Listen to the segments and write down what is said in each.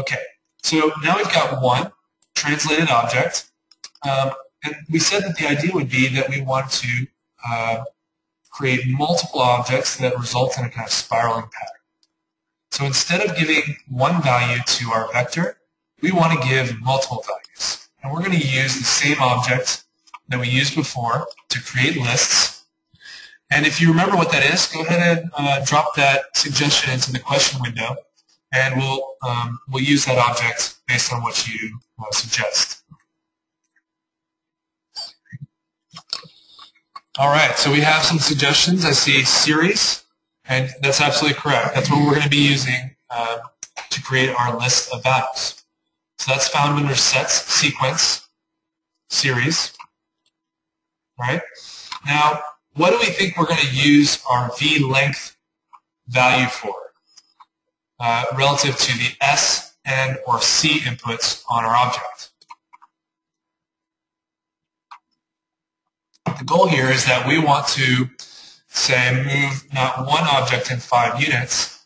Okay, so now we've got one translated object, and we said that the idea would be that we want to create multiple objects that result in a kind of spiraling pattern. So instead of giving one value to our vector, we want to give multiple values. And we're going to use the same object that we used before to create lists. And if you remember what that is, go ahead and drop that suggestion into the question window, and we'll use that object based on what you suggest. All right, so we have some suggestions. I see series, and that's absolutely correct. That's what we're going to be using to create our list of values. So that's found under sets, sequence, series. Right? Now, what do we think we're going to use our v length value for relative to the s, n, or c inputs on our object? The goal here is that we want to, say, move not one object in 5 units,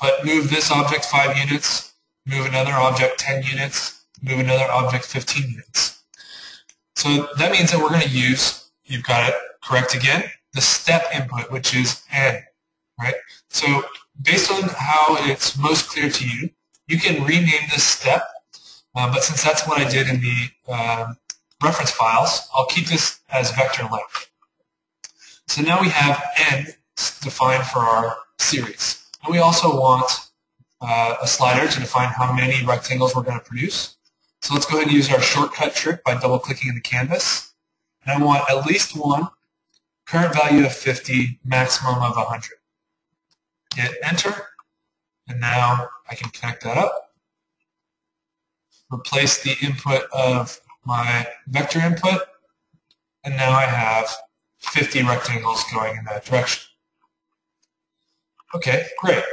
but move this object 5 units, move another object 10 units, move another object 15 units. So that means that we're going to use, you've got it correct again, the step input, which is n, right? So based on how it's most clear to you, you can rename this step, but since that's what I did in the reference files, I'll keep this as vector length. So now we have n defined for our series. And we also want a slider to define how many rectangles we're going to produce. So let's go ahead and use our shortcut trick by double-clicking in the canvas. And I want at least one, current value of 50, maximum of 100. Hit enter, and now I can connect that up. Replace the input of my vector input, and now I have 50 rectangles going in that direction. Okay, great.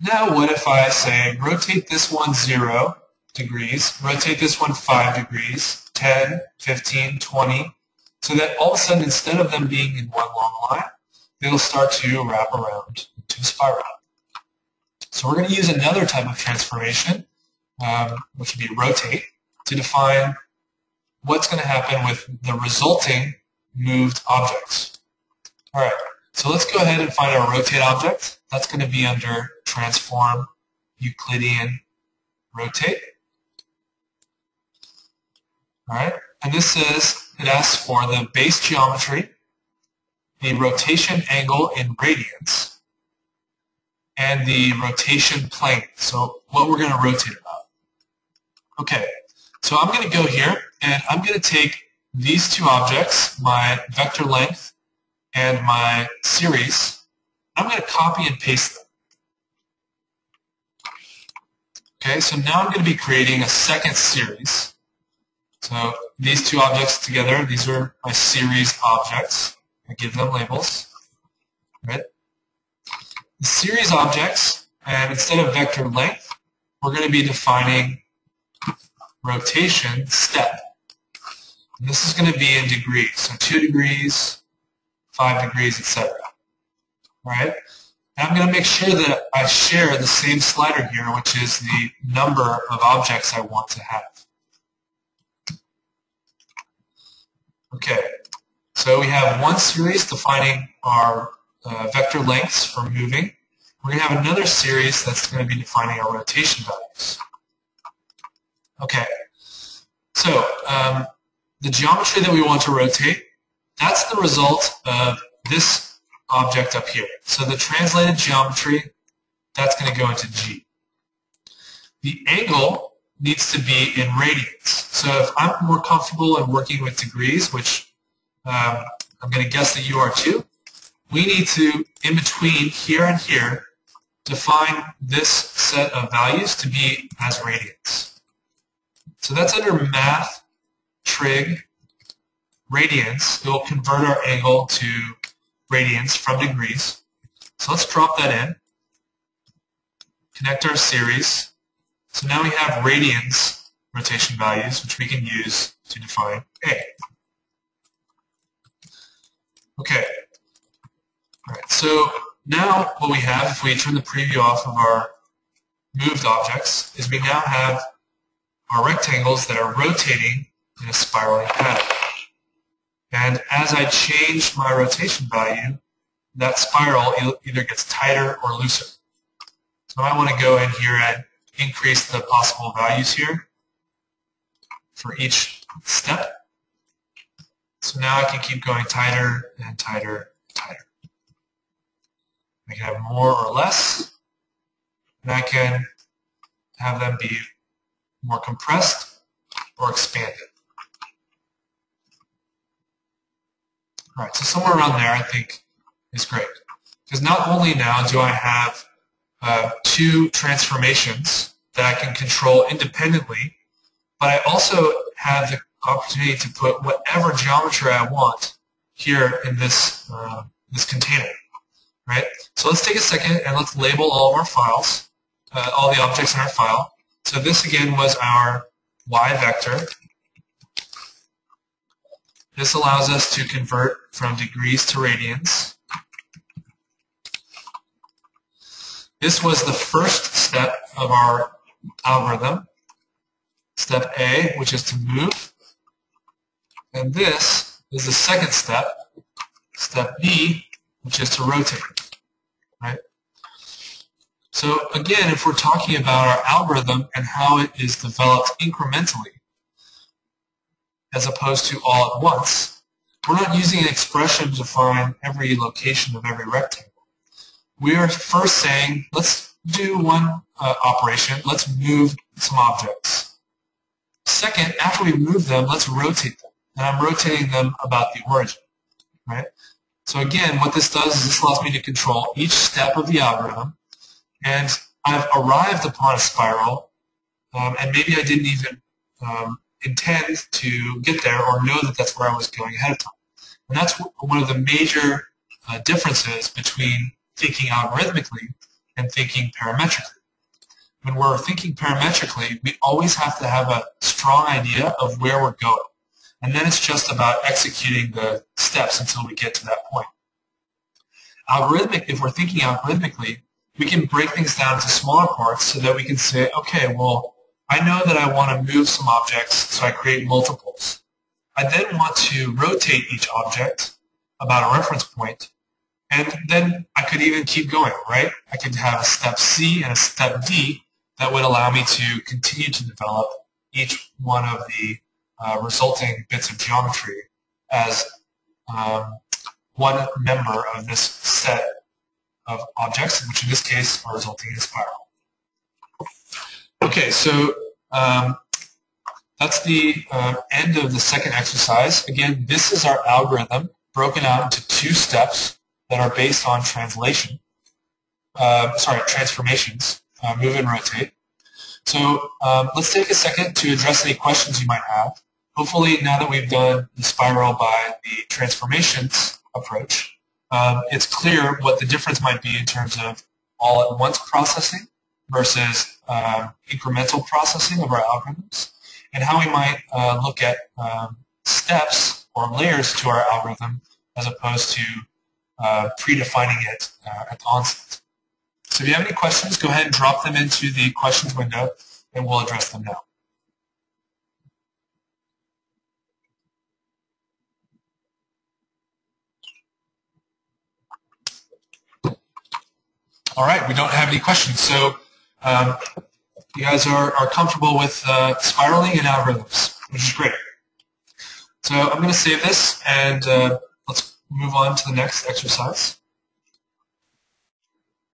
Now what if I say rotate this one 0 degrees, rotate this one 5 degrees, 10, 15, 20, so that all of a sudden, instead of them being in one long line, they'll start to wrap around into a spiral. So we're going to use another type of transformation, which would be rotate, to define what's going to happen with the resulting moved objects. All right, so let's go ahead and find our rotate object. That's going to be under transform, Euclidean, rotate. All right, and this says it asks for the base geometry, the rotation angle in radians, and the rotation plane, so what we're going to rotate about. Okay, so I'm going to go here, and I'm going to take these two objects, my vector length and my series, and I'm going to copy and paste them. Okay, so now I'm going to be creating a second series. So these two objects together, these are my series objects. I give them labels. Right? The series objects, and instead of vector length, we're going to be defining rotation step. And this is going to be in degrees, so 2 degrees, 5 degrees, etc. Right? And I'm going to make sure that I share the same slider here, which is the number of objects I want to have. Okay, so we have one series defining our vector lengths for moving. We're going to have another series that's going to be defining our rotation values. Okay, so the geometry that we want to rotate, that's the result of this object up here. So the translated geometry, that's going to go into G. The angle needs to be in radians. So if I'm more comfortable in working with degrees, which I'm going to guess that you are too, we need to, in between here and here, define this set of values to be as radians. So that's under math, trig, radians. It will convert our angle to radians from degrees. So let's drop that in, connect our series. So now we have radians rotation values, which we can use to define A. Okay. All right. So now what we have, if we turn the preview off of our moved objects is we now have our rectangles that are rotating in a spiraling pattern. And as I change my rotation value, that spiral either gets tighter or looser. So I want to go in here and increase the possible values here for each step. So now I can keep going tighter and tighter and tighter. I can have more or less, and I can have them be more compressed or expanded. All right, so somewhere around there I think is great. Because not only now do I have two transformations that I can control independently, but I also have the opportunity to put whatever geometry I want here in this, this container. Right? So let's take a second and let's label all of our files, all the objects in our file. So this again was our y vector. This allows us to convert from degrees to radians. This was the first step of our algorithm, step A, which is to move. And this is the second step, step B, which is to rotate. Right? So again, if we're talking about our algorithm and how it is developed incrementally, as opposed to all at once, we're not using an expression to define every location of every rectangle. We are first saying, let's do one operation, let's move some objects. Second, after we move them, let's rotate them. And I'm rotating them about the origin. Right? So again, what this does is this allows me to control each step of the algorithm, and I've arrived upon a spiral, and maybe I didn't even intend to get there or know that that's where I was going ahead of time. And that's one of the major differences between thinking algorithmically and thinking parametrically. When we're thinking parametrically, we always have to have a strong idea of where we're going. And then it's just about executing the steps until we get to that point. If we're thinking algorithmically, we can break things down to smaller parts so that we can say, okay, well, I know that I want to move some objects, so I create multiples. I then want to rotate each object about a reference point, and then I could even keep going, right? I could have a step C and a step D that would allow me to continue to develop each one of the resulting bits of geometry as one member of this set of objects, which in this case are resulting in a spiral. Okay, so that's the end of the second exercise. Again, this is our algorithm broken out into two steps that are based on transformations, move and rotate. So let's take a second to address any questions you might have. Hopefully, now that we've done the spiral by the transformations approach, it's clear what the difference might be in terms of all-at-once processing versus incremental processing of our algorithms, and how we might look at steps or layers to our algorithm as opposed to predefining it at the onset. So if you have any questions, go ahead and drop them into the questions window, and we'll address them now. All right, we don't have any questions, so you guys are comfortable with spiraling and algorithms, which is great. So I'm going to save this, and let's move on to the next exercise.